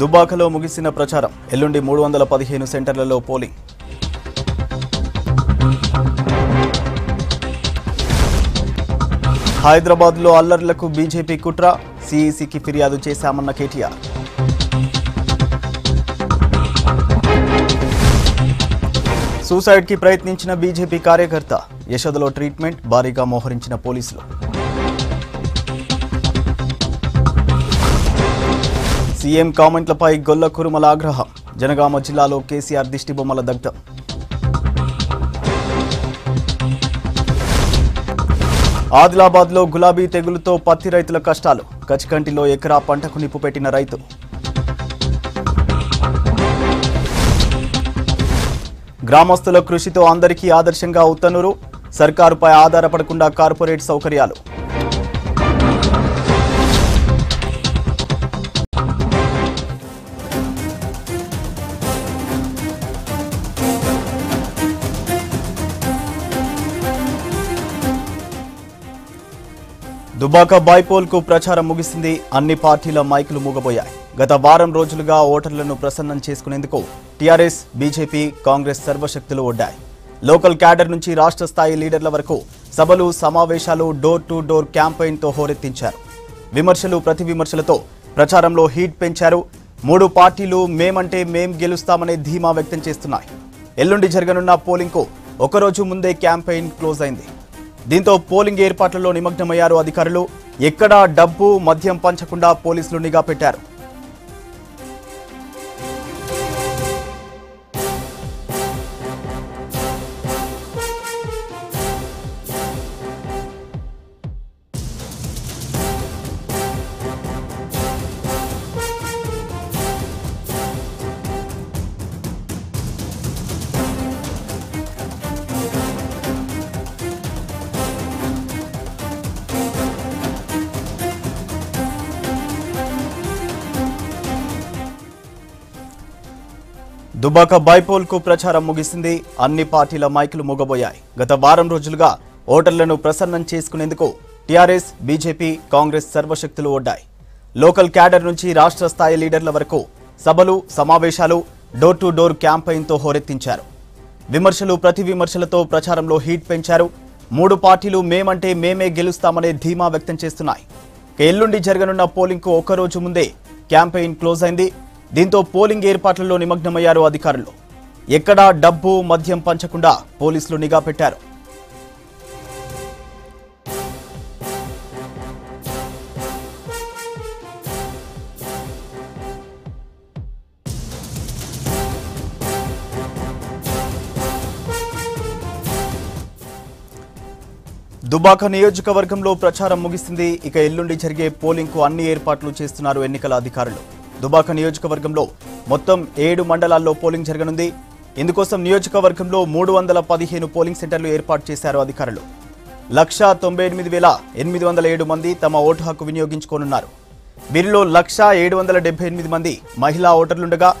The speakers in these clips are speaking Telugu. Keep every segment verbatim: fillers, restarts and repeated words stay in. దుబ్బాకలో ముగిసిన ప్రచారం ఎల్లుండి మూడు వందల పదిహేను సెంటర్లలో పోలింగ్. హైదరాబాద్లో అల్లర్లకు బీజేపీ కుట్ర, సీఈసీకి ఫిర్యాదు చేశామన్న కేటీఆర్. సూసైడ్కి ప్రయత్నించిన బీజేపీ కార్యకర్త, యశోదలో ట్రీట్మెంట్, భారీగా మోహరించిన పోలీసులు. సీఎం కామెంట్లపై గొల్ల కురుమల ఆగ్రహం, జనగామ జిల్లాలో కేసీఆర్ దిష్టిబొమ్మల దగ్ధం. ఆదిలాబాద్లో గులాబీ తెగులుతో పత్తి రైతుల కష్టాలు, కచ్చికంటిలో ఎకరా పంటకు నిప్పు పెట్టిన రైతు. గ్రామస్తుల కృషితో అందరికీ ఆదర్శంగా ఉత్తనూరు, సర్కారుపై ఆధారపడకుండా కార్పొరేట్ సౌకర్యాలు. దుబ్బాక బైపోల్కు ప్రచారం ముగిసింది. అన్ని పార్టీల మైకులు మూగబోయాయి. గత వారం రోజులుగా ఓటర్లను ప్రసన్నం చేసుకునేందుకు టీఆర్ఎస్, బీజేపీ, కాంగ్రెస్ సర్వశక్తులు ఒడ్డాయి. లోకల్ క్యాడర్ నుంచి రాష్ట్ర స్థాయి లీడర్ల వరకు సభలు, సమావేశాలు, డోర్ టు డోర్ క్యాంపెయిన్తో హోరెత్తించారు. విమర్శలు, ప్రతి విమర్శలతో ప్రచారంలో హీట్ పెంచారు. మూడు పార్టీలు మేమంటే మేం గెలుస్తామనే ధీమా వ్యక్తం చేస్తున్నాయి. ఎల్లుండి జరగనున్న పోలింగ్కు ఒకరోజు ముందే క్యాంపెయిన్ క్లోజ్ అయింది. దీంతో పోలింగ్ ఏర్పాట్లలో నిమగ్నమయ్యారు అధికారులు. ఎక్కడా డబ్బు, మద్యం పంచకుండా పోలీసులు నిఘా పెట్టారు. దుబ్బాక బైపోల్కు ప్రచారం ముగిసింది. అన్ని పార్టీల మైకులు మూగబోయాయి. గత వారం రోజులుగా ఓటర్లను ప్రసన్నం చేసుకునేందుకు టీఆర్ఎస్, బీజేపీ, కాంగ్రెస్ సర్వశక్తులు ఒడ్డాయి. లోకల్ క్యాడర్ నుంచి రాష్ట్ర స్థాయి లీడర్ల వరకు సభలు, సమావేశాలు, డోర్ టు డోర్ క్యాంపెయిన్తో హోరెత్తించారు. విమర్శలు, ప్రతి విమర్శలతో ప్రచారంలో హీట్ పెంచారు. మూడు పార్టీలు మేమంటే మేమే గెలుస్తామనే ధీమా వ్యక్తం చేస్తున్నాయి. ఎల్లుండి జరగనున్న పోలింగ్కు ఒక్కరోజు ముందే క్యాంపెయిన్ క్లోజ్ అయింది. దీంతో పోలింగ్ ఏర్పాట్లలో నిమగ్నమయ్యారు అధికారులు. ఎక్కడా డబ్బు, మద్యం పంచకుండా పోలీసులు నిఘా పెట్టారు. దుబ్బాక నియోజకవర్గంలో ప్రచారం ముగిసింది. ఇక ఎల్లుండి జరిగే పోలింగ్కు అన్ని ఏర్పాట్లు చేస్తున్నారు ఎన్నికల అధికారులు. దుబ్బాక నియోజకవర్గంలో మొత్తం ఏడు మండలాల్లో పోలింగ్ జరగనుంది. ఇందుకోసం నియోజకవర్గంలో మూడు వందల పదిహేను పోలింగ్ సెంటర్లు ఏర్పాటు చేశారు అధికారులు. లక్ష తొంభై ఎనిమిది వేల ఎనిమిది వందల ఏడు మంది తమ ఓటు హక్కు వినియోగించుకోనున్నారు. వీరిలో లక్ష ఏడు వందల డెబ్బై ఎనిమిది మంది మహిళా ఓటర్లుండగా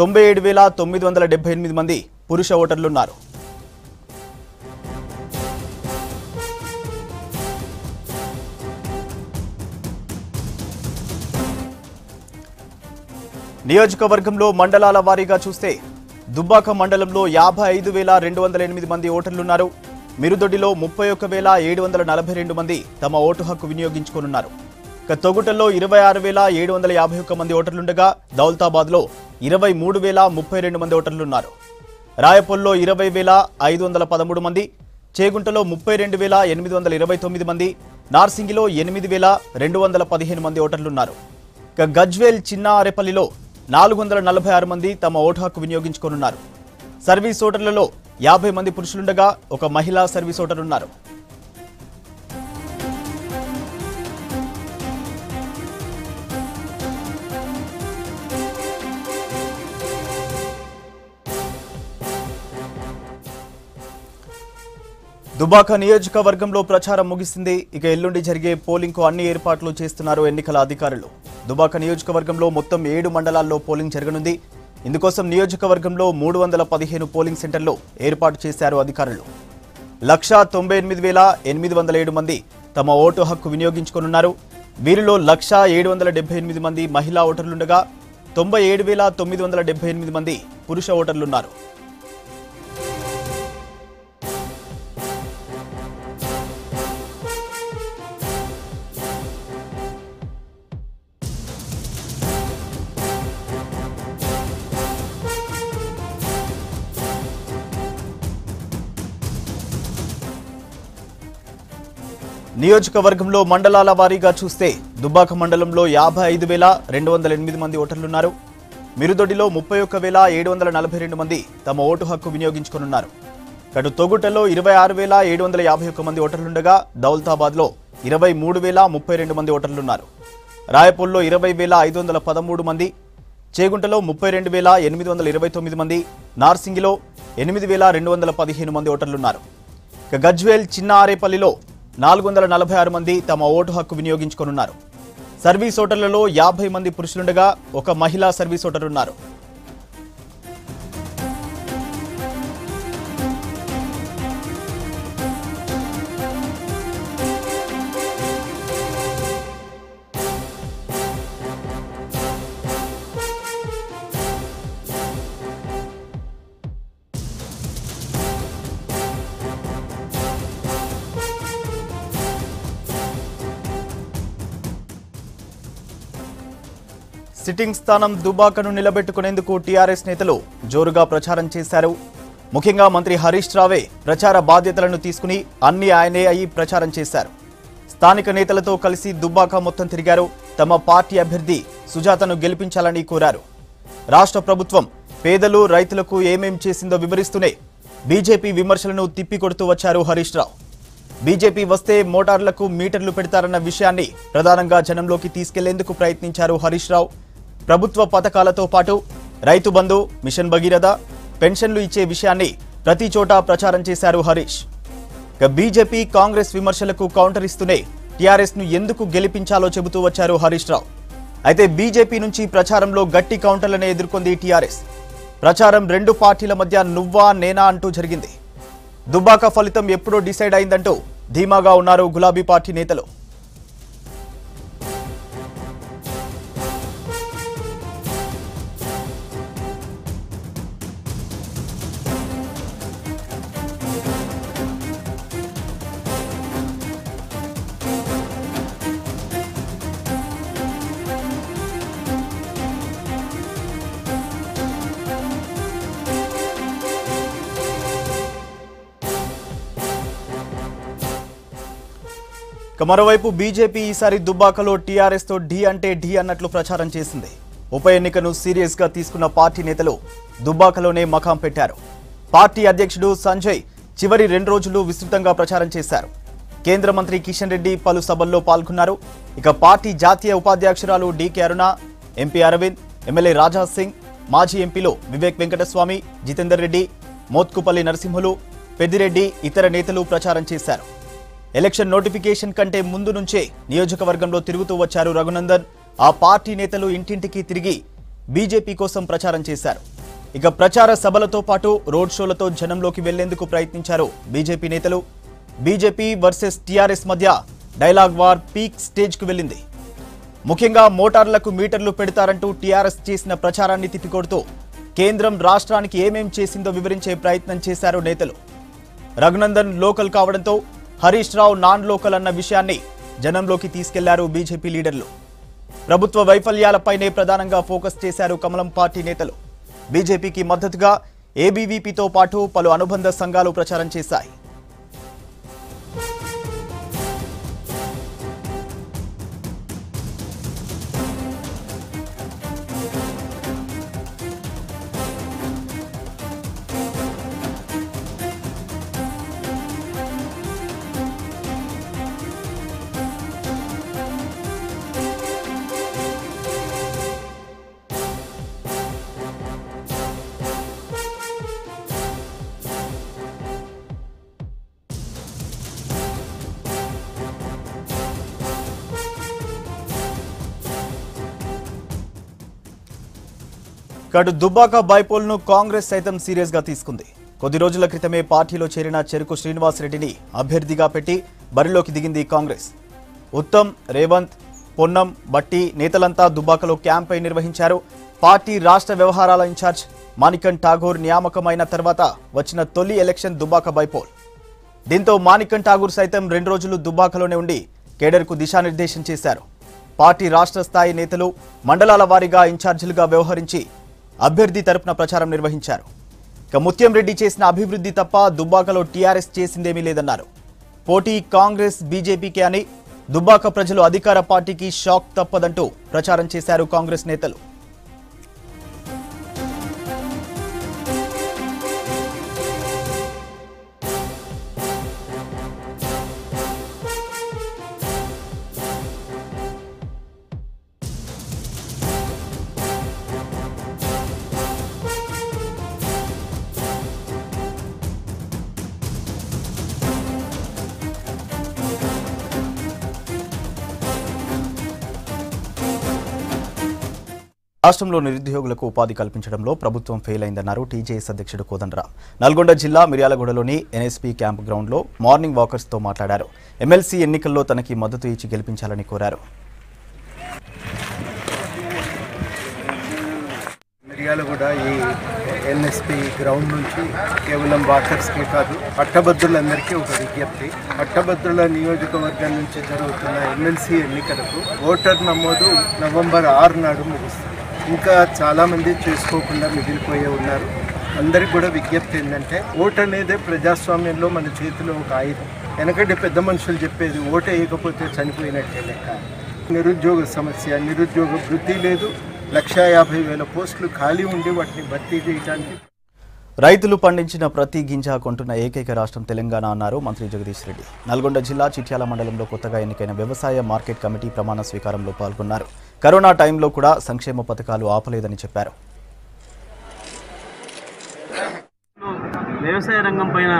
తొంభై ఏడు వేల తొమ్మిది వందల డెబ్బై ఎనిమిది మంది పురుష ఓటర్లున్నారు. నియోజకవర్గంలో మండలాల వారీగా చూస్తే దుబ్బాక మండలంలో యాభై ఐదు వేల రెండు వందల ఎనిమిది మంది ఓటర్లున్నారు. మిరుదొడ్డిలో ముప్పై ఒక్క వేల ఏడు వందల నలభై రెండు మంది తమ ఓటు హక్కు వినియోగించుకోనున్నారు. ఇక తొగుటలో ఇరవై ఆరు వేల ఏడు వందల యాభై ఒక్క మంది ఓటర్లుండగా దౌలతాబాద్లో ఇరవై మూడు వేల ముప్పై రెండు మంది ఓటర్లున్నారు. రాయపొల్లో ఇరవై వేల ఐదు వందల పదమూడు మంది, చేగుంటలో ముప్పై రెండు వేల ఎనిమిది వందల ఇరవై తొమ్మిది మంది, నార్సింగిలో ఎనిమిది వేల రెండు వందల పదిహేను మంది ఓటర్లున్నారు. ఇక గజ్వేల్, చిన్న అరేపల్లిలో నాలుగు వందల నలభై ఆరు మంది తమ ఓటు హక్కు వినియోగించుకోనున్నారు. సర్వీస్ ఓటర్లలో యాభై మంది పురుషులుండగా ఒక మహిళా సర్వీస్ ఓటర్ ఉన్నారు. దుబ్బాక నియోజకవర్గంలో ప్రచారం ముగిసింది. ఇక ఎల్లుండి జరిగే పోలింగ్కు అన్ని ఏర్పాట్లు చేస్తున్నారు ఎన్నికల అధికారులు. దుబ్బాక నియోజకవర్గంలో మొత్తం ఏడు మండలాల్లో పోలింగ్ జరగనుంది. ఇందుకోసం నియోజకవర్గంలో మూడు వందల పదిహేను పోలింగ్ సెంటర్లు ఏర్పాటు చేశారు అధికారులు. లక్ష తొంభై ఎనిమిది వేల ఎనిమిది వందల ఏడు మంది తమ ఓటు హక్కు వినియోగించుకోనున్నారు. వీరిలో లక్ష ఏడు వందల డెబ్బై ఎనిమిది మంది మహిళా ఓటర్లుండగా తొంభై ఏడు వేల తొమ్మిది వందల డెబ్బై ఎనిమిది మంది పురుష ఓటర్లు ఉన్నారు. నియోజకవర్గంలో మండలాల వారీగా చూస్తే దుబ్బాక మండలంలో యాభై ఐదు వేల రెండు వందల ఎనిమిది మంది ఓటర్లు ఉన్నారు. మిరుదొడిలో ముప్పై ఒక్క వేల ఏడు వందల నలభై రెండు మంది తమ ఓటు హక్కు వినియోగించుకొనున్నారు. కడు తొగుటలో ఇరవై ఆరు వేల ఏడు వందల యాభై ఒక్క మంది ఓటర్లు ఉండగా దౌల్తాబాద్లో ఇరవై మూడు వేల ముప్పై రెండు మంది ఓటర్లు ఉన్నారు. రాయపూల్లో ఇరవై వేల ఐదు వందల పదమూడు మంది, చేగుంటలో ముప్పై రెండు వేల ఎనిమిది వందల ఇరవై తొమ్మిది మంది, నార్సింగిలో ఎనిమిది వేల రెండు వందల పదిహేను మంది ఓటర్లు ఉన్నారు. ఇక గజ్వేల్ చిన్న ఆరేపల్లిలో నాలుగు వందల నలభై ఆరు మంది తమ ఓటు హక్కు వినియోగించుకొనున్నారు. సర్వీస్ ఓటర్లలో యాభై మంది పురుషులుండగా ఒక మహిళా సర్వీస్ ఓటర్ ఉన్నారు. సిట్టింగ్ స్థానం దుబ్బాకను నిలబెట్టుకునేందుకు టీఆర్ఎస్ నేతలు జోరుగా ప్రచారం చేశారు. ముఖ్యంగా మంత్రి హరీష్ రావే ప్రచార బాధ్యతలను తీసుకుని అన్ని ఆయనే అయి ప్రచారం చేశారు. స్థానిక నేతలతో కలిసి దుబ్బాక మొత్తం తిరిగారు. తమ పార్టీ అభ్యర్థి సుజాతను గెలిపించాలని కోరారు. రాష్ట్ర ప్రభుత్వం పేదలు రైతులకు ఏమేం చేసిందో వివరిస్తూనే బీజేపీ విమర్శలను తిప్పికొడుతూ వచ్చారు హరీష్ రావు. బీజేపీ వస్తే మోటార్లకు మీటర్లు పెడతారన్న విషయాన్ని ప్రధానంగా జనంలోకి తీసుకెళ్లేందుకు ప్రయత్నించారు హరీష్ రావు. ప్రభుత్వ పథకాలతో పాటు రైతు బంధు, మిషన్ భగీరథ, పెన్షన్లు ఇచ్చే విషయాన్ని ప్రతి చోటా ప్రచారం చేశారు హరీష్. బీజేపీ కాంగ్రెస్ విమర్శలకు కౌంటర్ ఇస్తూనే టీఆర్ఎస్ను ఎందుకు గెలిపించాలో చెబుతూ వచ్చారు హరీష్ రావు. అయితే బీజేపీ నుంచి ప్రచారంలో గట్టి కౌంటర్లను ఎదుర్కొంది టీఆర్ఎస్. ప్రచారం రెండు పార్టీల మధ్య నువ్వా నేనా అంటూ జరిగింది. దుబ్బాక ఫలితం ఎప్పుడో డిసైడ్ అయిందంటూ ధీమాగా ఉన్నారు గులాబీ పార్టీ నేతలు. మరోవైపు బీజేపీ ఈసారి దుబ్బాకలో టీఆర్ఎస్తో ఢీ అంటే ఢీ అన్నట్లు ప్రచారం చేసింది. ఉప ఎన్నికను సీరియస్గా తీసుకున్న పార్టీ నేతలు దుబ్బాకలోనే మకాం పెట్టారు. పార్టీ అధ్యక్షుడు సంజయ్ చివరి రెండు రోజులు విస్తృతంగా ప్రచారం చేశారు. కేంద్ర మంత్రి కిషన్ రెడ్డి పలు సభల్లో పాల్గొన్నారు. ఇక పార్టీ జాతీయ ఉపాధ్యక్షురాలు DK Aruna, MP Arvind, MLA Rajat Singh, మాజీ ఎంపీలు వివేక్ వెంకటస్వామి, జితేందర్ రెడ్డి, మోత్కుపల్లి నరసింహులు, పెద్దిరెడ్డి ఇతర నేతలు ప్రచారం చేశారు. ఎలక్షన్ నోటిఫికేషన్ కంటే ముందు నుంచే నియోజకవర్గంలో తిరుగుతూ వచ్చారు రఘునందన్. ఆ పార్టీ నేతలు ఇంటింటికి తిరిగి బీజేపీ కోసం ప్రచారం చేశారు. ఇక ప్రచార సభలతో పాటు రోడ్ షోలతో జనంలోకి వెళ్లేందుకు ప్రయత్నించారు బీజేపీ నేతలు. బీజేపీ వర్సెస్ టీఆర్ఎస్ మధ్య డైలాగ్ వార్ పీక్ స్టేజ్కు వెళ్ళింది. ముఖ్యంగా మోటార్లకు మీటర్లు పెడతారంటూ టీఆర్ఎస్ చేసిన ప్రచారాన్ని తిప్పికొడుతూ కేంద్రం రాష్ట్రానికి ఏమేం చేసిందో వివరించే ప్రయత్నం చేశారు నేతలు. రఘునందన్ లోకల్ కావడంతో హరీష్ రావు నాన్ లోకల్ అన్న విషయాన్ని జనంలోకి తీసుకెళ్లారు బీజేపీ లీడర్లు. ప్రభుత్వ వైఫల్యాలపైనే ప్రధానంగా ఫోకస్ చేశారు కమలం పార్టీ నేతలు. బీజేపీకి మద్దతుగా ఏబీవీపీతో పాటు పలు అనుబంధ సంఘాలు ప్రచారం చేశాయి. కడు దుబ్బాక బైపోల్ను కాంగ్రెస్ సైతం సీరియస్గా తీసుకుంది. కొద్ది రోజుల క్రితమే పార్టీలో చేరిన చెరుకు శ్రీనివాసరెడ్డిని అభ్యర్థిగా పెట్టి బరిలోకి దిగింది కాంగ్రెస్. ఉత్తమ్, రేవంత్, పొన్నం, బట్టి నేతలంతా దుబ్బాకలో క్యాంపెయిన్ నిర్వహించారు. పార్టీ రాష్ట్ర వ్యవహారాల ఇన్ఛార్జ్ మానికన్ ఠాగూర్ నియామకమైన తర్వాత వచ్చిన తొలి ఎలక్షన్ దుబ్బాక బైపోల్. దీంతో మానికన్ ఠాగూర్ సైతం రెండు రోజులు దుబ్బాకలోనే ఉండి కేడర్కు దిశానిర్దేశం చేశారు. పార్టీ రాష్ట్ర స్థాయి నేతలు మండలాల వారీగా ఇన్ఛార్జీలుగా వ్యవహరించి అభ్యర్థి తరపున ప్రచారం నిర్వహించారు. ఇక ముత్యం రెడ్డి చేసిన అభివృద్ధి తప్ప దుబ్బాకలో టీఆర్ఎస్ చేసిందేమీ లేదన్నారు. పోటీ కాంగ్రెస్ బీజేపీకి అని దుబ్బాక ప్రజలు అధికార పార్టీకి షాక్ తప్పదంటూ ప్రచారం చేశారు కాంగ్రెస్ నేతలు. రాష్ట్రంలో నిరుద్యోగులకు ఉపాధి కల్పించడంలో ప్రభుత్వం ఫెయిల్ అయిందన్నారు టీజేఎస్ అధ్యక్షుడు కోదండరాం. నల్గొండ జిల్లా మిర్యాలగూడలోని ఎన్ఎస్పీ క్యాంప్ గ్రౌండ్లో మార్నింగ్ వాకర్స్తో మాట్లాడారు. ఎమ్మెల్సీ ఎన్నికల్లో తనకి మద్దతు ఇచ్చి గెలిపించాలని కోరారు. మిర్యాలగూడ ఈ ఎన్ఎస్పీ గ్రౌండ్ నుంచి కేవలం వాకర్స్కే కాదు పట్టభద్రులందరికీ ఒక విజ్ఞప్తి. పట్టభద్రుల నియోజకవర్గం నుంచి జరుగుతున్న ఎమ్మెల్సీ ఎన్నికలకు ఓటర్ నమోదు నవంబర్ ఆరు నాడు ముగుస్తుంది. ఇంకా చాలామంది చేసుకోకుండా మిగిలిపోయే ఉన్నారు. అందరికి కూడా విజ్ఞప్తి ఏంటంటే ఓటు అనేది ప్రజాస్వామ్యంలో మన చేతిలో ఒక ఆయుధం. వెనకటి పెద్ద మనుషులు చెప్పేది ఓటు వేయకపోతే చనిపోయినట్టే లెక్క. నిరుద్యోగ సమస్య, నిరుద్యోగ వృద్ధి లేదు. లక్ష యాభై వేల పోస్టులు ఖాళీ ఉండి వాటిని భర్తీ చేయడానికి రైతులు పండించిన ప్రతి గింజ కొంటున్న ఏకైక రాష్ట్రం తెలంగాణ అన్నారు మంత్రి జగదీష్ రెడ్డి. నల్గొండ జిల్లా చిట్యాల మండలంలో కొత్తగా ఎన్నికైన వ్యవసాయ మార్కెట్ కమిటీ ప్రమాణ స్వీకారంలో పాల్గొన్నారు. కరోనా టైంలో కూడా సంక్షేమ పథకాలు ఆపలేదని చెప్పారు. వ్యవసాయ రంగం పైన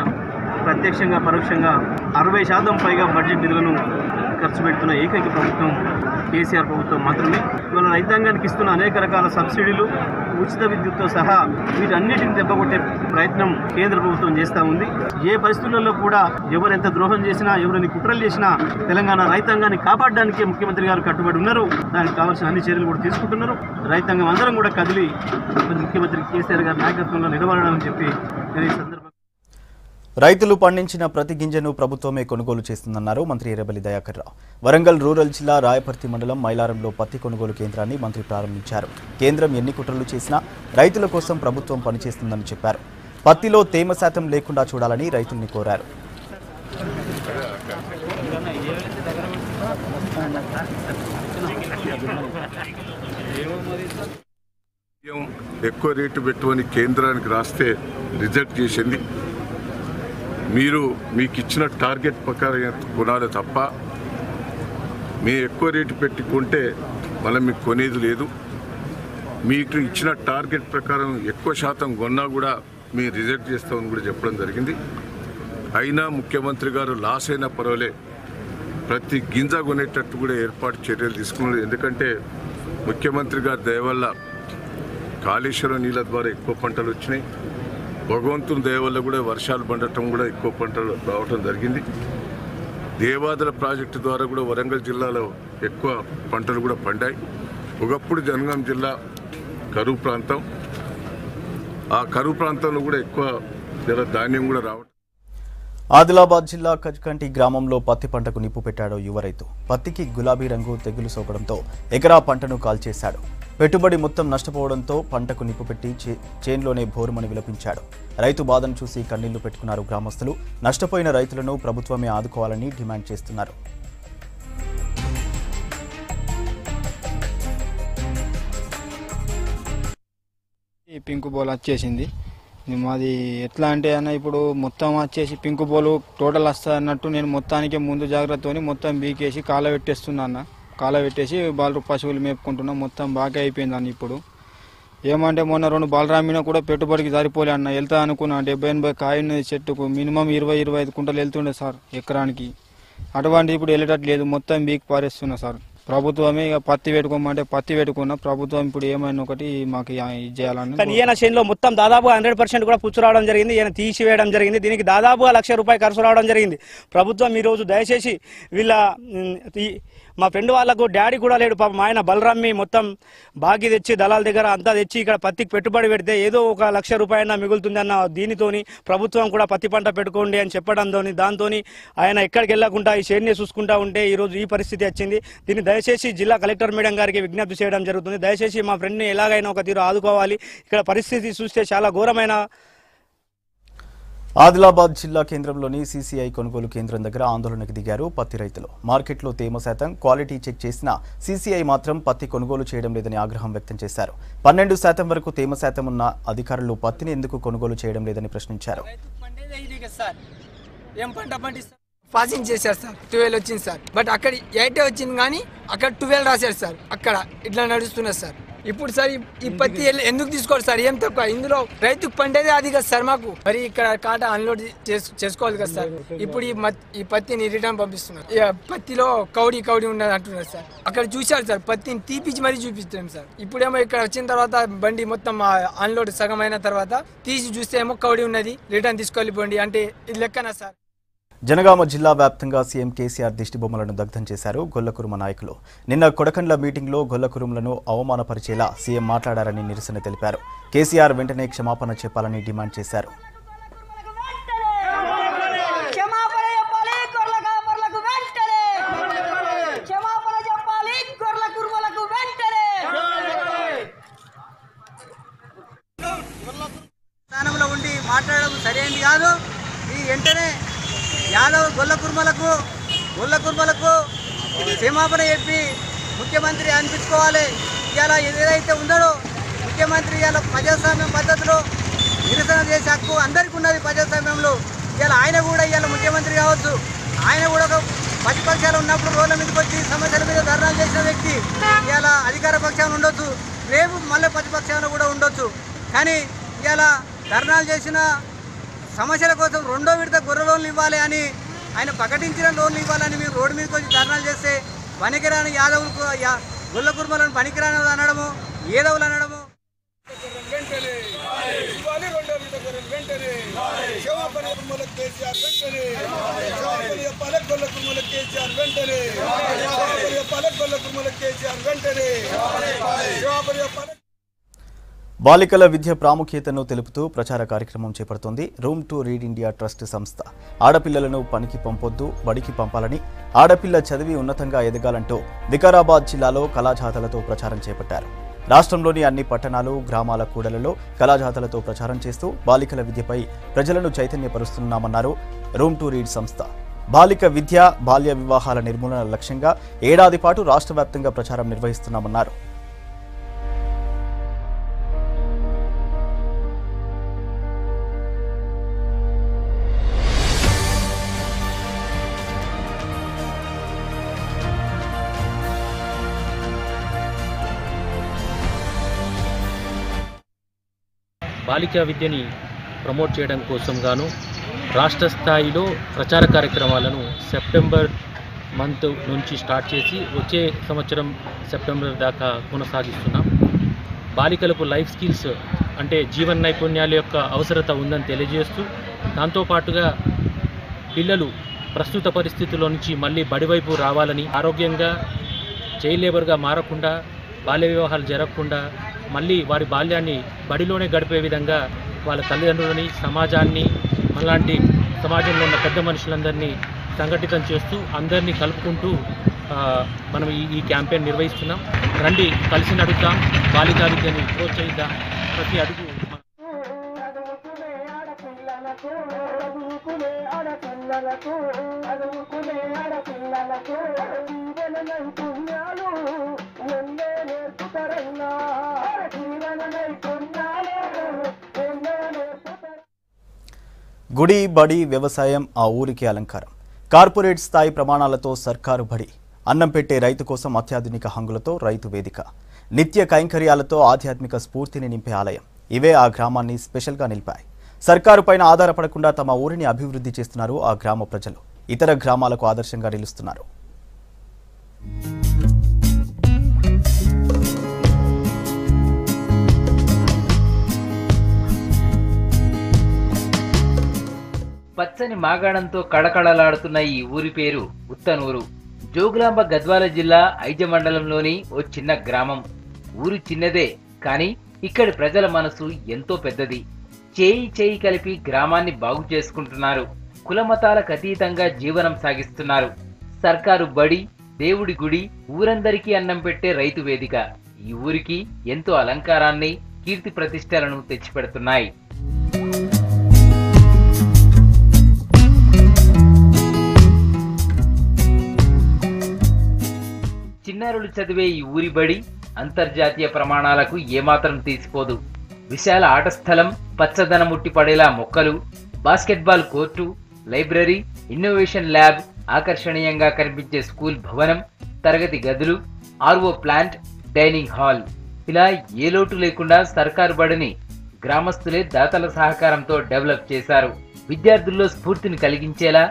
ప్రత్యక్షంగా పరోక్షంగా అరవై శాతం పైగా బడ్జెట్ నిధులను ఖర్చు పెడుతున్న ఏకైక ప్రభుత్వం కేసీఆర్ ప్రభుత్వం మాత్రమే. ఇవాళ రైతాంగానికి ఇస్తున్న అనేక రకాల సబ్సిడీలు, ఉచిత విద్యుత్తో సహా వీటన్నిటిని దెబ్బకొట్టే ప్రయత్నం కేంద్ర ప్రభుత్వం చేస్తూ ఉంది. ఏ పరిస్థితుల్లో కూడా ఎవరెంత ద్రోహం చేసినా, ఎవరిని కుట్రలు చేసినా తెలంగాణ రైతాంగాన్ని కాపాడడానికే ముఖ్యమంత్రి గారు కట్టుబడి ఉన్నారు. దానికి కావాల్సిన అన్ని చర్యలు కూడా తీసుకుంటున్నారు. రైతాంగం అందరం కూడా కదిలి ముఖ్యమంత్రి కేసీఆర్ గారి నాయకత్వంలో నిలబడాలని చెప్పి నేను ఈ సందర్భంగా రైతులు పండించిన ప్రతి గింజను ప్రభుత్వమే కొనుగోలు చేస్తుందన్నారు మంత్రి ఎర్రబెల్లి దయాకర్ రావు. వరంగల్ రూరల్ జిల్లా రాయపర్తి మండలం మైలారంలో పత్తి కొనుగోలు కేంద్రాన్ని మంత్రి ప్రారంభించారు. కేంద్రం ఎన్ని కుట్రలు చేసినా రైతుల కోసం ప్రభుత్వం పనిచేస్తుందని చెప్పారు. పత్తిలో తేమ శాతం లేకుండా చూడాలని రైతుల్ని కోరారు. ఎక్కువ రేటు పెట్టుకొని కేంద్రానికి రాస్తే రిజెక్ట్ చేసింది. మీరు మీకు ఇచ్చిన టార్గెట్ ప్రకారం కొనాలి తప్ప మీరు ఎక్కువ రేటు పెట్టుకుంటే మళ్ళీ మీకు కొనేది లేదు. మీకు ఇచ్చిన టార్గెట్ ప్రకారం ఎక్కువ శాతం కొన్నా కూడా మీరు రిజెక్ట్ చేస్తామని కూడా చెప్పడం జరిగింది. అయినా ముఖ్యమంత్రి గారు లాస్ అయినా పర్వాలే ప్రతి గింజ కొనేటట్టు కూడా ఏర్పాటు చర్యలు తీసుకున్నారు. ఎందుకంటే ముఖ్యమంత్రి గారి దయవల్ల కాళేశ్వరం నీళ్ళ ద్వారా ఎక్కువ పంటలు వచ్చినాయి. భగవంతుని దయవల్ల కూడా వర్షాలు పండటం కూడా ఎక్కువ పంటలు రావటం జరిగింది. దేవాదుల ప్రాజెక్టు ద్వారా కూడా వరంగల్ జిల్లాలో ఎక్కువ పంటలు కూడా పండాయి. ఒకప్పుడు జనగాం జిల్లా కరువు ప్రాంతం, ఆ కరువు ప్రాంతంలో కూడా ఎక్కువ జర ధాన్యం కూడా రావటం. ఆదిలాబాద్ జిల్లా కజ్కంటి గ్రామంలో పత్తి పంటకు నిప్పు పెట్టాడు యువ రైతు. పత్తికి గులాబీ రంగు తెగులు సోకడంతో ఎకరా పంటను కాల్చేశాడు. పెట్టుబడి మొత్తం నష్టపోవడంతో పంటకు నిప్పు పెట్టి చేన్లోనే భోరుమని విలపించాడు. రైతు బాధను చూసి కన్నీళ్లు పెట్టుకున్నారు గ్రామస్తులు. నష్టపోయిన రైతులను ప్రభుత్వమే ఆదుకోవాలని డిమాండ్ చేస్తున్నారు. ఈ పింకు బోల్ వచ్చేసింది మాది. ఎట్లా అంటే అన్న ఇప్పుడు మొత్తం వచ్చేసి పింకు బోలు టోటల్ వస్తా అన్నట్టు నేను మొత్తానికి ముందు జాగ్రత్తని మొత్తం బీకేసి కాల పెట్టేస్తున్నా అన్న. కాల పెట్టేసి బాలు పశువులు మేపుకుంటున్నాం. మొత్తం బాగా అయిపోయింది అన్న. ఇప్పుడు ఏమంటే మొన్న రెండు బాలరామినా కూడా పెట్టుబడికి సరిపోలే అన్న. వెళ్తా అనుకున్నా డెబ్బై ఎనభై కాయన చెట్టుకు మినిమం ఇరవై ఇరవై ఐదు కుంటలు వెళ్తుండే సార్ ఎకరానికి. అటువంటి ఇప్పుడు వెళ్ళేటట్లేదు, మొత్తం బీకి పారేస్తున్నా సార్. ప్రభుత్వమే పత్తి పెట్టుకోమంటే పత్తి పెట్టుకున్నా ప్రభుత్వం ఇప్పుడు ఏమైనా ఒకటి మాకు ఇవ్వాలని కానీ ఈయన చేనులో మొత్తం దాదాపు వంద శాతం కూడా పుచ్చు రావడం జరిగింది. ఈయన తీసివేయడం జరిగింది. దీనికి దాదాపుగా లక్ష రూపాయలు ఖర్చు రావడం జరిగింది. ప్రభుత్వం ఈ రోజు దయచేసి వీళ్ళ మా ఫ్రెండ్ వాళ్ళకు డాడీ కూడా లేడు పాపం ఆయన బలరామ్మి మొత్తం బాగి తెచ్చి దళాల దగ్గర అంతా తెచ్చి ఇక్కడ పత్తికి పెట్టుబడి పెడితే ఏదో ఒక లక్ష రూపాయలైనా మిగులుతుందన్న దీనితోని ప్రభుత్వం కూడా పత్తి పంట పెట్టుకోండి అని చెప్పడంతో దాంతో ఆయన ఎక్కడికి వెళ్ళకుండా ఈ షేర్ని చూసుకుంటా ఉంటే ఈరోజు ఈ పరిస్థితి వచ్చింది. దీన్ని దయచేసి జిల్లా కలెక్టర్ మేడం గారికి విజ్ఞప్తి చేయడం జరుగుతుంది. దయచేసి మా ఫ్రెండ్ని ఎలాగైనా ఒక తీరు ఆదుకోవాలి. ఇక్కడ పరిస్థితి చూస్తే చాలా ఘోరమైన. ఆదిలాబాద్ జిల్లా కేంద్రంలోని సీసీఐ కొనుగోలు కేంద్రం దగ్గర ఆందోళనకు దిగారు పత్తి రైతులు. మార్కెట్లో తేమ శాతం క్వాలిటీ చెక్ చేసిన సీసీఐ మాత్రం పత్తి కొనుగోలు చేయడం లేదని ఆగ్రహం వ్యక్తం చేశారు. పన్నెండు శాతం వరకు తేమ శాతం ఉన్న అధికారులు పత్తిని ఎందుకు కొనుగోలు చేయడం లేదని ప్రశ్నించారు. పాసింగ్ చేశారు సార్, ట్వెల్వ్ వచ్చింది సార్, బట్ అక్కడ ఎయిటే వచ్చింది కానీ అక్కడ ట్వెల్వ్ రాశారు సార్. అక్కడ ఇట్లా నడుస్తున్నారు సార్. ఇప్పుడు సార్ ఈ పత్తి ఎందుకు తీసుకోవాలి సార్? ఏం తక్కువ ఇందులో రైతుకు పండేదే అది కదా సార్. మాకు మరి ఇక్కడ కాట అన్లోడ్ చేసుకోవాలి కదా సార్. ఇప్పుడు ఈ ఈ పత్తిని రిటర్న్ పంపిస్తున్నారు. పత్తిలో కౌడి కౌడి ఉన్నది అంటున్నారు సార్. అక్కడ చూశారు సార్, పత్తిని తీపిచ్చి మరీ చూపిస్తున్నాం సార్. ఇప్పుడేమో ఇక్కడ వచ్చిన తర్వాత బండి మొత్తం అన్లోడ్ సగం అయిన తర్వాత తీసి చూస్తే ఏమో కౌడి ఉన్నది, రిటర్న్ తీసుకెళ్ళిపోండి అంటే ఇది లెక్కనా సార్? జనగామ జిల్లా వ్యాప్తంగా సీఎం కేసీఆర్ దిష్టిబొమ్మలను దగ్ధం చేశారు గొల్లకురుమ నాయకులు. నిన్న కొడకండ్ల మీటింగ్లో గొల్లకురుమలను అవమానపరిచేలా సీఎం మాట్లాడారని నిరసన తెలిపారు. కేసీఆర్ వెంటనే క్షమాపణ చెప్పాలని డిమాండ్ చేశారు. స్థానంలో ఉండి మాట్లాడడం సరైనది కాదు. ఈ వెంటనే యాదవ్ గొల్ల కుర్మలకు గొల్ల కుర్మలకు క్షమాపణ చెప్పి ముఖ్యమంత్రి అనిపించుకోవాలి. ఇలా ఏదైతే ఉందో ముఖ్యమంత్రి ఇలా ప్రజాస్వామ్యం పద్ధతిలో నిరసన చేసే హక్కు అందరికీ ఉన్నది. ప్రజాస్వామ్యంలో ఇలా ఆయన కూడా ఇలా ముఖ్యమంత్రి కావచ్చు. ఆయన కూడా ఒక ప్రతిపక్షాలు ఉన్నప్పుడు రోడ్ల మీదకి వచ్చి సమస్యల మీద ధర్నాలు చేసిన వ్యక్తి. ఇలా అధికార పక్షాలు ఉండొచ్చు, రేపు మళ్ళీ ప్రతిపక్షాలు కూడా ఉండొచ్చు. కానీ ఇలా ధర్నాలు చేసిన సమస్యల కోసం రెండో విడత గొర్రె లోన్లు ఇవ్వాలి అని ఆయన ప్రకటించిన లోన్లు ఇవ్వాలని మీరు రోడ్డు మీదకి వచ్చి ధర్నాలు చేస్తే పనికిరాని యాదవులకు గొల్ల కుర్మలను పనికిరాని అనడము, ఏదవులు అనడము. బాలికల విద్య ప్రాముఖ్యతను తెలుపుతూ ప్రచార కార్యక్రమం చేపడుతోంది room to read India trust సంస్థ. ఆడపిల్లలను పనికి పంపొద్దు, బడికి పంపాలని, ఆడపిల్ల చదివి ఉన్నతంగా ఎదగాలంటూ వికారాబాద్ జిల్లాలో కళాజాతలతో ప్రచారం చేపట్టారు. రాష్ట్రంలోని అన్ని పట్టణాలు, గ్రామాల కూడలలో కళాజాతలతో ప్రచారం చేస్తూ బాలికల విద్యపై ప్రజలను చైతన్యపరుస్తున్నామన్నారు రూమ్ టు రీడ్ సంస్థ. బాలిక విద్య, బాల్య వివాహాల నిర్మూలన లక్ష్యంగా ఏడాది పాటు రాష్ట్ర వ్యాప్తంగా ప్రచారం నిర్వహిస్తున్నామన్నారు. బాలికా విద్యని ప్రమోట్ చేయడం కోసం గాను రాష్ట్ర స్థాయిలో ప్రచార కార్యక్రమాలను సెప్టెంబర్ మంత్ నుంచి స్టార్ట్ చేసి వచ్చే సంవత్సరం సెప్టెంబర్ దాకా కొనసాగిస్తున్నాం. బాలికలకు లైఫ్ స్కిల్స్ అంటే జీవన నైపుణ్యాల యొక్క అవసరత ఉందని తెలియజేస్తూ దాంతోపాటుగా పిల్లలు ప్రస్తుత పరిస్థితుల్లో నుంచి మళ్ళీ బడివైపు రావాలని, ఆరోగ్యంగా చైల్డ్ లేబర్గా మారకుండా, బాల్య వివాహాలు జరగకుండా, మళ్ళీ వారి బాల్యాన్ని బడిలోనే గడిపే విధంగా వాళ్ళ తల్లిదండ్రులని, సమాజాన్ని, అలాంటి సమాజంలో ఉన్న పెద్ద మనుషులందరినీ సంఘటితం చేస్తూ అందరినీ కలుపుకుంటూ మనం ఈ ఈ క్యాంపెయిన్ నిర్వహిస్తున్నాం. రండి, కలిసి నడుద్దాం, బాలికా విద్యని ప్రోత్సహిద్దాం. ప్రతి అడుగు గుడి, బడి, వ్యవసాయం ఆ ఊరికి అలంకారం. కార్పొరేట్ స్థాయి ప్రమాణాలతో సర్కారు బడి. అన్నం పెట్టే రైతు కోసం అత్యాధునిక హంగులతో రైతు వేదిక. నిత్య కైంకర్యాలతో ఆధ్యాత్మిక స్ఫూర్తిని నింపే ఆలయం. ఇవే ఆ గ్రామాన్ని స్పెషల్గా నిలిపాయి. సర్కారు పైన ఆధారపడకుండా తమ ఊరిని అభివృద్ధి చేస్తున్నారు ఆ గ్రామ ప్రజలు. ఇతర గ్రామాలకు ఆదర్శంగా నిలుస్తున్నారు. పచ్చని మాగాణంతో కడకడలాడుతున్న ఈ ఊరి పేరు ఉత్తనూరు. జోగులాంబ గద్వాల జిల్లా ఐజ మండలంలోని ఓ చిన్న గ్రామం. ఊరు చిన్నదే కానీ ఇక్కడి ప్రజల మనసు ఎంతో పెద్దది. చేయి చేయి కలిపి గ్రామాన్ని బాగు చేసుకుంటున్నారు. కులమతాలకు అతీతంగా జీవనం సాగిస్తున్నారు. సర్కారు బడి, దేవుడి గుడి, ఊరందరికీ అన్నం పెట్టే రైతు వేదిక ఈ ఊరికి ఎంతో అలంకారాన్ని, కీర్తి ప్రతిష్టలను తెచ్చిపెడుతున్నాయి. చిన్నారులు చదివే ఈ ఊరి బడి అంతర్జాతీయ ప్రమాణాలకు ఏమాత్రం తీసిపోదు. విశాల ఆట స్థలం, పచ్చదనం ఉట్టి పడేలా మొక్కలు, basketball court, library, innovation lab, ఆకర్షణీయంగా కనిపించే స్కూల్ భవనం, తరగతి గదులు, ఆర్ఓ ప్లాంట్, డైనింగ్ హాల్, ఇలా ఏ లోటు లేకుండా సర్కారు బడిని గ్రామస్తులే దాతల సహకారంతో డెవలప్ చేశారు. విద్యార్థుల్లో స్ఫూర్తిని కలిగించేలా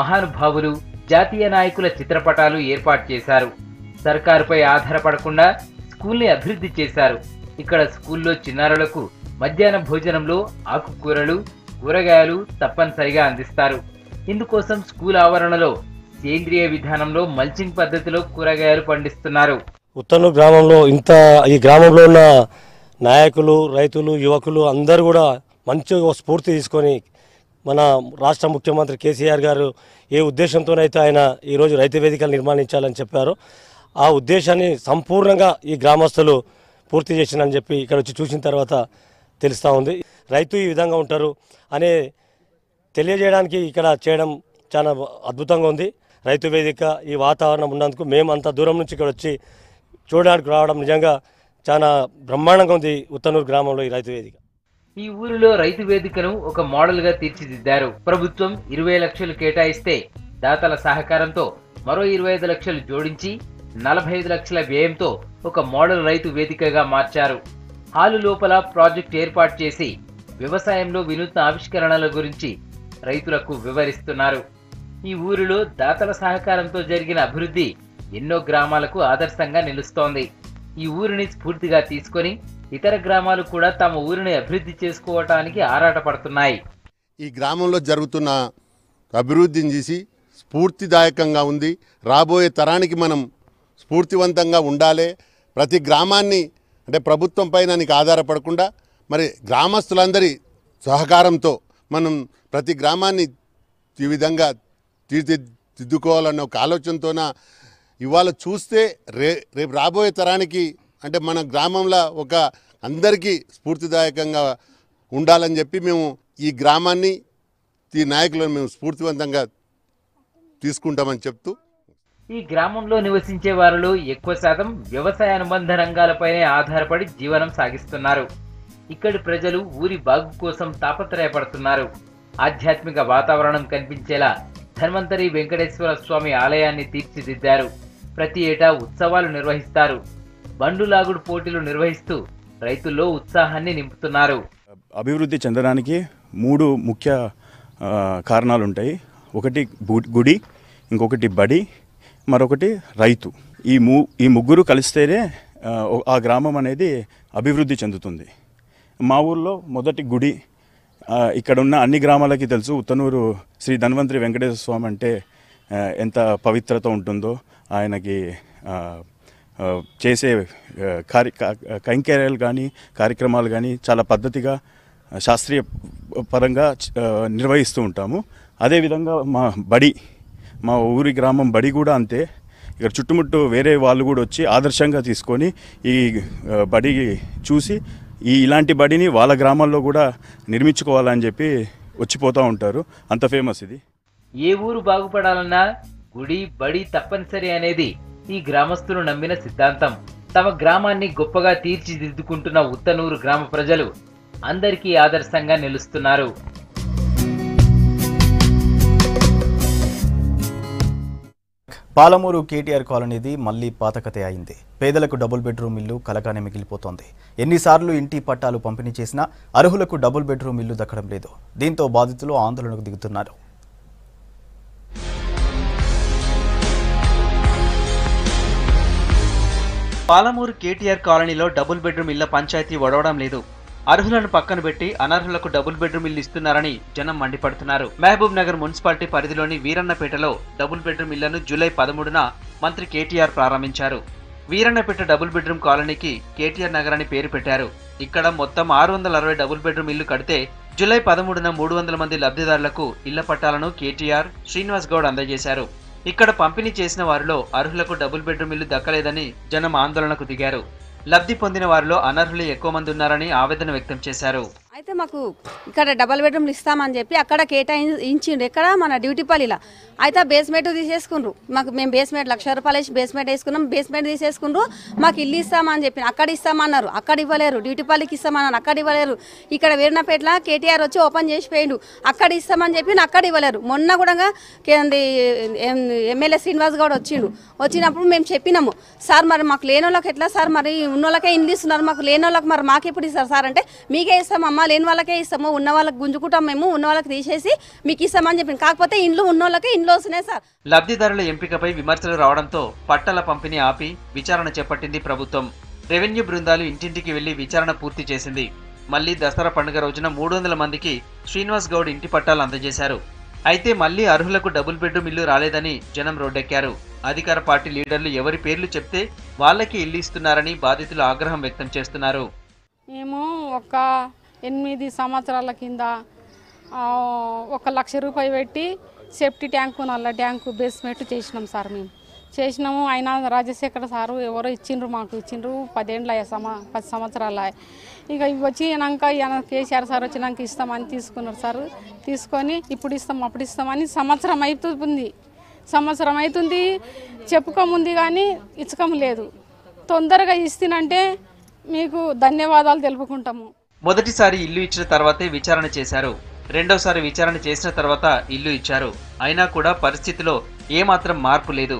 మహానుభావులు, జాతీయ నాయకుల చిత్రపటాలు ఏర్పాటు చేశారు. సర్కారుపై ఆధారపడకుండా స్కూల్ని అభివృద్ధి చేశారు. ఇక్కడ స్కూల్లో చిన్నారులకు మధ్యాహ్న భోజనంలో ఆకుకూరలు, కూరగాయలు తప్పనిసరిగా అందిస్తారు. ఇందుకోసం స్కూల్ ఆవరణలో సేంద్రియ విధానంలో మల్చింగ్ పద్ధతిలో కూరగాయలు పండిస్తున్నారు. ఉత్తనూరు గ్రామంలో ఇంత ఈ గ్రామంలో ఉన్న నాయకులు, రైతులు, యువకులు అందరూ కూడా మంచిగా స్ఫూర్తి తీసుకొని మన రాష్ట్ర ముఖ్యమంత్రి కేసీఆర్ గారు ఏ ఉద్దేశంతోనైతే ఆయన ఈరోజు రైతు వేదికలు నిర్మాణించాలని చెప్పారో ఆ ఉద్దేశాన్ని సంపూర్ణంగా ఈ గ్రామస్తులు పూర్తి చేసినని చెప్పి ఇక్కడ వచ్చి చూసిన తర్వాత తెలుస్తూ ఉంది. రైతు ఈ విధంగా ఉంటారు అనే తెలియజేయడానికి ఇక్కడ చేయడం చాలా అద్భుతంగా ఉంది. రైతు వేదిక ఈ వాతావరణం ఉన్నందుకు మేము అంత దూరం నుంచి ఇక్కడ వచ్చి చూడడానికి రావడం నిజంగా చాలా బ్రహ్మాండంగా ఉంది. ఉత్తనూరు గ్రామంలో ఈ రైతు వేదిక, ఈ ఊరిలో రైతు వేదికను ఒక మోడల్ గా తీర్చిదిద్దారు. ప్రభుత్వం ఇరవై లక్షలు కేటాయిస్తే దాతల సహకారంతో మరో ఇరవై ఐదు లక్షలు జోడించి నలభై ఐదు లక్షల వ్యయంతో ఒక మోడల్ రైతు వేదికగా మార్చారు. హాలు లోపల ప్రాజెక్ట్ ఏర్పాటు చేసి వ్యవసాయంలో వినూత్న ఆవిష్కరణల గురించి రైతులకు వివరిస్తున్నారు. ఈ ఊరిలో దాతల సహకారంతో జరిగిన అభివృద్ధి ఎన్నో గ్రామాలకు ఆదర్శంగా నిలుస్తోంది. ఈ ఊరిని స్ఫూర్తిగా తీసుకొని ఇతర గ్రామాలు కూడా తమ ఊరిని అభివృద్ధి చేసుకోవటానికి ఆరాటపడుతున్నాయి. ఈ గ్రామంలో జరుగుతున్న అభివృద్ధిని చూసి స్ఫూర్తిదాయకంగా ఉంది. రాబోయే తరానికి మనం స్ఫూర్తివంతంగా ఉండాలి. ప్రతి గ్రామాన్ని అంటే ప్రభుత్వం పైన నీకు ఆధారపడకుండా మరి గ్రామస్తులందరి సహకారంతో మనం ప్రతి గ్రామాన్ని ఈ విధంగా తీర్చిదిద్దుకోవాలన్న ఒక ఆలోచనతోన ఇవాళ చూస్తే రే రేపు రాబోయే తరానికి అంటే మన గ్రామంలో ఒక అందరికీ స్ఫూర్తిదాయకంగా ఉండాలని చెప్పి మేము ఈ గ్రామాన్ని, ఈ నాయకులను మేము స్ఫూర్తివంతంగా తీసుకుంటామని చెప్తూ. ఈ గ్రామంలో నివసించే వారిలో ఎక్కువ శాతం వ్యవసాయ అనుబంధ రంగాలపైనే ఆధారపడి జీవనం సాగిస్తున్నారు. ఇక్కడి ప్రజలు ఊరి బాగు కోసం తాపత్రయపడుతున్నారు. ఆధ్యాత్మిక వాతావరణం కనిపించేలా ధన్వంతరి వెంకటేశ్వర స్వామి ఆలయాన్ని తీర్చిదిద్దారు. ప్రతి ఏటా ఉత్సవాలు నిర్వహిస్తారు. బండు లాగుడు పోటీలు నిర్వహిస్తూ రైతుల్లో ఉత్సాహాన్ని నింపుతున్నారు. అభివృద్ధి చెందడానికి మూడు ముఖ్య కారణాలు ఉంటాయి. ఒకటి గుడి, ఇంకొకటి బడి, మరొకటి రైతు. ఈ ము ఈ ముగ్గురు కలిస్తేనే ఆ గ్రామం అనేది అభివృద్ధి చెందుతుంది. మా ఊర్లో మొదటి గుడి, ఇక్కడున్న అన్ని గ్రామాలకి తెలుసు ఉత్తనూరు శ్రీ ధన్వంతరి వెంకటేశ్వర స్వామి అంటే ఎంత పవిత్రత ఉంటుందో, ఆయనకి చేసే కార్య కైంకర్యాలు కానీ కార్యక్రమాలు కానీ చాలా పద్ధతిగా శాస్త్రీయ పరంగా నిర్వహిస్తూ ఉంటాము. అదేవిధంగా మా బడి, మా ఊరి గ్రామం బడి కూడా అంతే. ఇక్కడ చుట్టుముట్టు వేరే వాళ్ళు కూడా వచ్చి ఆదర్శంగా తీసుకొని ఈ బడి చూసి ఈ ఇలాంటి బడిని వాళ్ళ గ్రామాల్లో కూడా నిర్మించుకోవాలని చెప్పి వచ్చిపోతూ ఉంటారు. అంత ఫేమస్ ఇది. ఏ ఊరు బాగుపడాలన్నా గుడి, బడి తప్పనిసరి అనేది ఈ గ్రామస్తులు నమ్మిన సిద్ధాంతం. తమ గ్రామాన్ని గొప్పగా తీర్చిదిద్దుకుంటున్న ఉత్తనూరు గ్రామ ప్రజలు అందరికీ ఆదర్శంగా నిలుస్తున్నారు. పాలమూరు కేటీఆర్ కాలనీది మళ్లీ పాతకతే అయింది. పేదలకు డబుల్ బెడ్రూమ్ ఇల్లు కలగానే మిగిలిపోతోంది. ఎన్నిసార్లు ఇంటి పట్టాలు పంపిణీ చేసినా అర్హులకు డబుల్ బెడ్రూమ్ ఇల్లు దక్కడం లేదు. దీంతో బాధితులు ఆందోళనకు దిగుతున్నారు. పాలమూరు కేటీఆర్ కాలనీలో డబుల్ బెడ్రూమ్ ఇళ్ల పంచాయతీ ఒడవడం లేదు. అర్హులను పక్కన పెట్టి అనర్హులకు డబుల్ బెడ్రూమ్ ఇల్లు ఇస్తున్నారని జనం మండిపడుతున్నారు। మహబూబ్ నగర్ మున్సిపాలిటీ పరిధిలోని వీరన్నపేటలో డబుల్ బెడ్రూమ్ ఇళ్లను జూలై పదమూడున మంత్రి కేటీఆర్ ప్రారంభించారు। వీరన్నపేట డబుల్ బెడ్రూమ్ కాలనీకి కేటీఆర్ నగర్ అని పేరు పెట్టారు। ఇక్కడ మొత్తం ఆరు వందల అరవై డబుల్ బెడ్రూమ్ ఇల్లు కడితే జూలై పదమూడున మూడు వందల మంది లబ్ధిదారులకు ఇళ్ల పట్టాలను కేటీఆర్ శ్రీనివాస్ గౌడ్ అందజేశారు। ఇక్కడ పంపిణీ చేసిన వారిలో అర్హులకు డబుల్ బెడ్రూమ్ ఇల్లు దక్కలేదని జనం ఆందోళనకు దిగారు। లబ్ధి పొందిన వారిలో అనర్హులు ఎక్కువ మంది ఉన్నారని ఆవేదన వ్యక్తం చేశారు। అయితే మాకు ఇక్కడ డబుల్ బెడ్రూమ్లు ఇస్తామని చెప్పి అక్కడ కేటాయించిండు, ఎక్కడ మన డ్యూటీ పల్లిలా అయితే బేస్మెంట్ తీసేసుకుండ్రు। మాకు మేము బేస్మెంట్ లక్ష రూపాయలు వేసి బేస్మెంట్ వేసుకున్నాం, బేస్మెంట్ తీసేసుకుండ్రు। మాకు ఇల్లు ఇస్తామని చెప్పి అక్కడ ఇస్తామన్నారు, అక్కడ ఇవ్వలేరు। డ్యూటీ పల్లికి ఇస్తామన్నారు, అక్కడ ఇవ్వలేరు। ఇక్కడ వీరన్నపేటలో కేటీఆర్ వచ్చి ఓపెన్ చేసి పోయిండు, అక్కడ ఇస్తామని చెప్పి అక్కడ ఇవ్వలేరు। మొన్న కూడా ఎమ్మెల్యే శ్రీనివాస్ గౌడ్ వచ్చిండు, వచ్చినప్పుడు మేము చెప్పినాము, సార్ మరి మాకు లేని వాళ్ళకి ఎట్లా సార్, మరి ఉన్నోళ్ళకే ఇల్లు ఇస్తున్నారు, మాకు లేని వాళ్ళకి మరి మాకు ఎప్పుడు ఇస్తారు సార్ అంటే, మీకే ఇస్తామమ్మా, లేని వాళ్ళకే ఇస్తాము, ఉన్న వాళ్ళకి గుంజుకుంటాం మేము, ఉన్న వాళ్ళకి తీసేసి మీకు ఇస్తామని చెప్పింది। కాకపోతే ఇండ్లు ఉన్నోళ్ళకే ఇండ్లు వస్తున్నాయి సార్। లబ్ధిదారుల ఎంపికపై విమర్శలు రావడంతో పట్టాల పంపిణీ ఆపి విచారణ చేపట్టింది ప్రభుత్వం। రెవెన్యూ బృందాలు ఇంటింటికి వెళ్లి విచారణ పూర్తి చేసింది। మళ్లీ దసరా పండుగ రోజున మూడు వందల మందికి శ్రీనివాస్ గౌడ్ ఇంటి పట్టాలు అందజేశారు। అయితే మళ్లీ అర్హులకు డబుల్ బెడ్రూమ్ ఇల్లు రాలేదని జనం రోడ్డెక్కారు। అధికార పార్టీ లీడర్లు ఎవరి పేర్లు చెప్తే వాళ్ళకి ఇల్లు ఇస్తున్నారని బాధితులు ఆగ్రహం వ్యక్తం చేస్తున్నారు। మేము ఒక ఎనిమిది సంవత్సరాల కింద ఒక లక్ష రూపాయలు పెట్టి సేఫ్టీ ట్యాంకు నల్ల ట్యాంకు బేస్మెంట్ చేసినాం సార్, మేము చేసినాము। ఆయన రాజశేఖర సారు ఎవరో ఇచ్చిండ్రు, మాకు ఇచ్చిండ్రు పదేండ్ల సమ పది సంవత్సరాల ఇక ఇవి వచ్చినాక ఈయన కేసీఆర్ సార్ వచ్చినాక ఇస్తామని తీసుకున్నారు సార్, తీసుకొని ఇప్పుడు ఇస్తాం అప్పుడు ఇస్తామని సంవత్సరం అవుతుంది, సంవత్సరం అవుతుంది చెప్పుకోముంది, కానీ ఇచ్చకం లేదు। తొందరగా ఇస్తానంటే మీకు ధన్యవాదాలు తెలుపుకుంటాము। మొదటిసారి ఇల్లు ఇచ్చిన తర్వాతే విచారణ చేశారు, రెండోసారి విచారణ చేసిన తర్వాత ఇల్లు ఇచ్చారు, అయినా కూడా పరిస్థితిలో ఏమాత్రం మార్పు లేదు।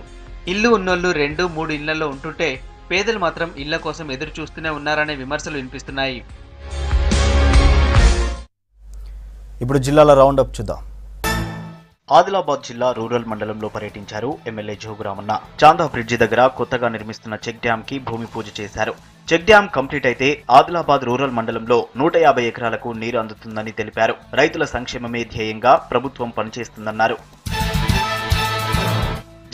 ఇల్లు ఉన్నోళ్ళు రెండు మూడు ఇళ్లలో ఉంటుంటే పేదలు మాత్రం ఇళ్ల కోసం ఎదురు చూస్తూనే ఉన్నారనే విమర్శలు వినిపిస్తున్నాయి। ఇప్పుడు జిల్లాల రౌండ్ అప్ చూద్దాం। ఆదిలాబాద్ జిల్లా రూరల్ మండలంలో పర్యటించారు ఎమ్మెల్యే జోగురామన్న। చాందా బ్రిడ్జి దగ్గర కొత్తగా నిర్మిస్తున్న చెక్ డ్యాం కి భూమి పూజ చేశారు। చెక్ డ్యాం కంప్లీట్ అయితే ఆదిలాబాద్ రూరల్ మండలంలో నూట యాభై ఎకరాలకు నీరు అందుతుందని తెలిపారు। రైతుల సంక్షేమమే ధ్యేయంగా ప్రభుత్వం పనిచేస్తుందన్నారు।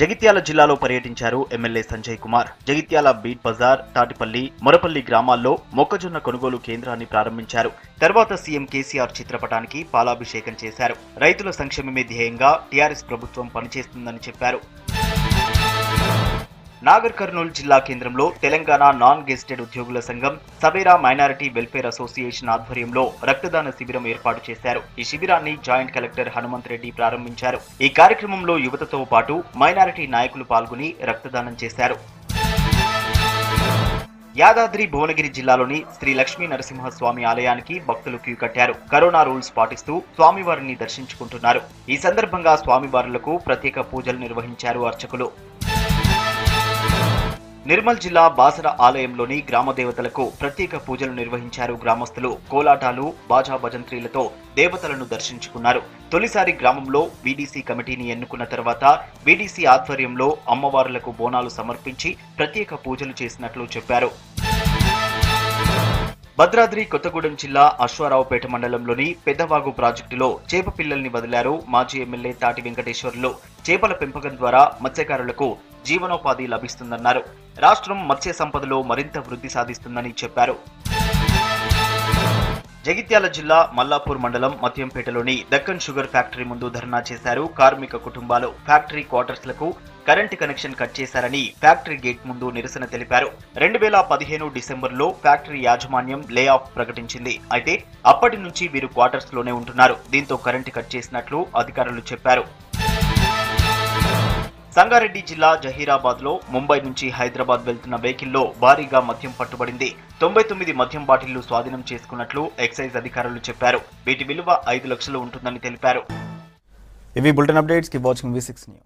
జగిత్యాల జిల్లాలో పర్యటించారు ఎమ్మెల్యే సంజయ్ కుమార్। జగిత్యాల బీట్ బజార్, తాటిపల్లి, మొరపల్లి గ్రామాల్లో మొక్కజొన్న కొనుగోలు కేంద్రాన్ని ప్రారంభించారు। తర్వాత సీఎం కేసీఆర్ చిత్రపటానికి పాలాభిషేకం చేశారు। రైతుల సంక్షేమమే ధ్యేయంగా టీఆర్ఎస్ ప్రభుత్వం పనిచేస్తుందని చెప్పారు। నాగర్ కర్నూలు జిల్లా కేంద్రంలో తెలంగాణ నాన్ గెజిటెడ్ ఉద్యోగుల సంఘం సవేరా మైనారిటీ వెల్ఫేర్ అసోసియేషన్ ఆధ్వర్యంలో రక్తదాన శిబిరం ఏర్పాటు చేశారు। ఈ శిబిరాన్ని జాయింట్ కలెక్టర్ హనుమంత్ రెడ్డి ప్రారంభించారు। ఈ కార్యక్రమంలో యువతతో పాటు మైనారిటీ నాయకులు పాల్గొని రక్తదానం చేశారు। యాదాద్రి భువనగిరి జిల్లాలోని శ్రీ లక్ష్మీ నరసింహస్వామి ఆలయానికి భక్తులు క్యూ కట్టారు। కరోనా రూల్స్ పాటిస్తూ స్వామివారిని దర్శించుకుంటున్నారు। ఈ సందర్భంగా స్వామివారులకు ప్రత్యేక పూజలు నిర్వహించారు అర్చకులు। నిర్మల్ జిల్లా బాసర ఆలయంలోని గ్రామదేవతలకు ప్రత్యేక పూజలు నిర్వహించారు గ్రామస్తులు। కోలాటాలు, బాజా భజంత్రీలతో దేవతలను దర్శించుకున్నారు। తొలిసారి గ్రామంలో బీడీసీ కమిటీని ఎన్నుకున్న తర్వాత బీడీసీ ఆధ్వర్యంలో అమ్మవార్లకు బోనాలు సమర్పించి ప్రత్యేక పూజలు చేసినట్లు చెప్పారు। భద్రాద్రి కొత్తగూడెం జిల్లా అశ్వారావుపేట మండలంలోని పెద్దవాగు ప్రాజెక్టులో చేప పిల్లల్ని వదిలారు మాజీ ఎమ్మెల్యే తాటి వెంకటేశ్వర్లు। చేపల పెంపకం ద్వారా మత్స్యకారులకు జీవనోపాధి లభిస్తుందన్నారు। రాష్ట్రం మత్స్య సంపదలో మరింత వృద్ధి సాధిస్తుందని చెప్పారు। జగిత్యాల జిల్లా మల్లాపూర్ మండలం మద్యంపేటలోని దక్కన్ షుగర్ ఫ్యాక్టరీ ముందు ధర్నా చేశారు కార్మిక కుటుంబాలు। ఫ్యాక్టరీ క్వార్టర్స్ లకు కరెంటు కనెక్షన్ కట్ చేశారని ఫ్యాక్టరీ గేట్ ముందు నిరసన తెలిపారు। రెండు వేల పదిహేను డిసెంబర్లో ఫ్యాక్టరీ యాజమాన్యం లే ఆఫ్ ప్రకటించింది, అయితే అప్పటి నుంచి వీరు క్వార్టర్స్ లోనే ఉంటున్నారు, దీంతో కరెంటు కట్ చేసినట్లు అధికారులు చెప్పారు। సంగారెడ్డి జిల్లా జహీరాబాద్ లో ముంబై నుంచి హైదరాబాద్ వెళ్తున్న వెహికల్లో భారీగా మద్యం పట్టుబడింది। తొంభై తొమ్మిది మద్యం బాటిళ్లు స్వాధీనం చేసుకున్నట్లు ఎక్సైజ్ అధికారులు చెప్పారు। వీటి విలువ ఐదు లక్షలు ఉంటుందని తెలిపారు।